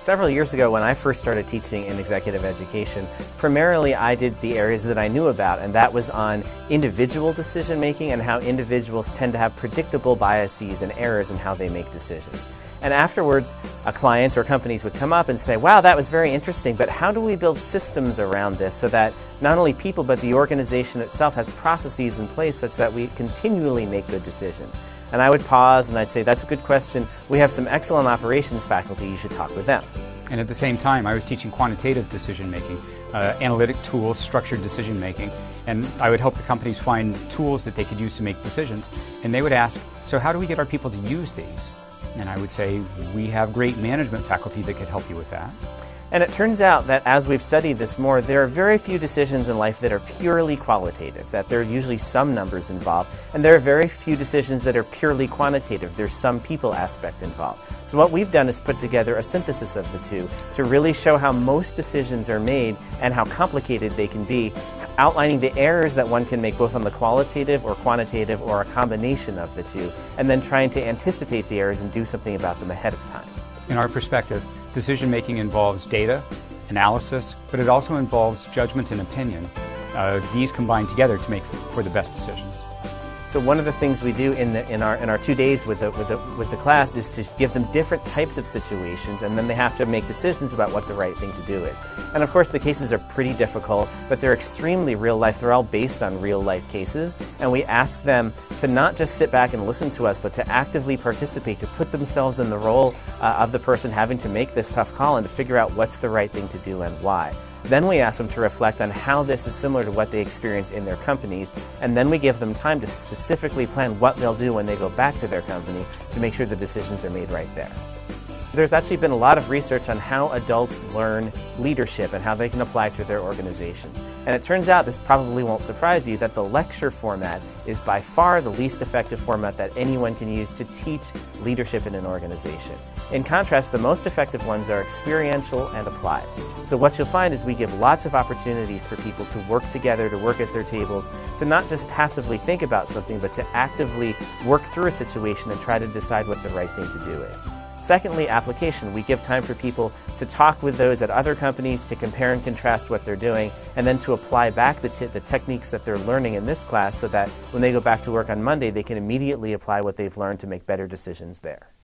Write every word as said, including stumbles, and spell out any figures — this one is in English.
Several years ago, when I first started teaching in executive education, primarily I did the areas that I knew about, and that was on individual decision making and how individuals tend to have predictable biases and errors in how they make decisions. And afterwards, clients or companies would come up and say, wow, that was very interesting, but how do we build systems around this so that not only people but the organization itself has processes in place such that we continually make good decisions? And I would pause and I'd say, that's a good question. We have some excellent operations faculty, you should talk with them. And at the same time, I was teaching quantitative decision making, uh, analytic tools, structured decision making, and I would help the companies find tools that they could use to make decisions. And they would ask, so how do we get our people to use these? And I would say, we have great management faculty that could help you with that. And it turns out that as we've studied this more, there are very few decisions in life that are purely qualitative, that there are usually some numbers involved, and there are very few decisions that are purely quantitative. There's some people aspect involved. So what we've done is put together a synthesis of the two to really show how most decisions are made and how complicated they can be, outlining the errors that one can make both on the qualitative or quantitative or a combination of the two, and then trying to anticipate the errors and do something about them ahead of time. In our perspective, decision-making involves data, analysis, but it also involves judgment and opinion. Uh, these combine together to make for the best decisions. So one of the things we do in, the, in, our, in our two days with the, with, the, with the class is to give them different types of situations, and then they have to make decisions about what the right thing to do is. And of course the cases are pretty difficult, but they're extremely real life. They're all based on real life cases, and we ask them to not just sit back and listen to us, but to actively participate, to put themselves in the role uh, of the person having to make this tough call and to figure out what's the right thing to do and why. Then we ask them to reflect on how this is similar to what they experience in their companies, and then we give them time to specifically plan what they'll do when they go back to their company to make sure the decisions are made right there. There's actually been a lot of research on how adults learn leadership and how they can apply it to their organizations. And it turns out, this probably won't surprise you, that the lecture format is by far the least effective format that anyone can use to teach leadership in an organization. In contrast, the most effective ones are experiential and applied. So what you'll find is we give lots of opportunities for people to work together, to work at their tables, to not just passively think about something, but to actively work through a situation and try to decide what the right thing to do is. Secondly, application. We give time for people to talk with those at other companies, to compare and contrast what they're doing, and then to apply back the, t the techniques that they're learning in this class so that when they go back to work on Monday, they can immediately apply what they've learned to make better decisions there.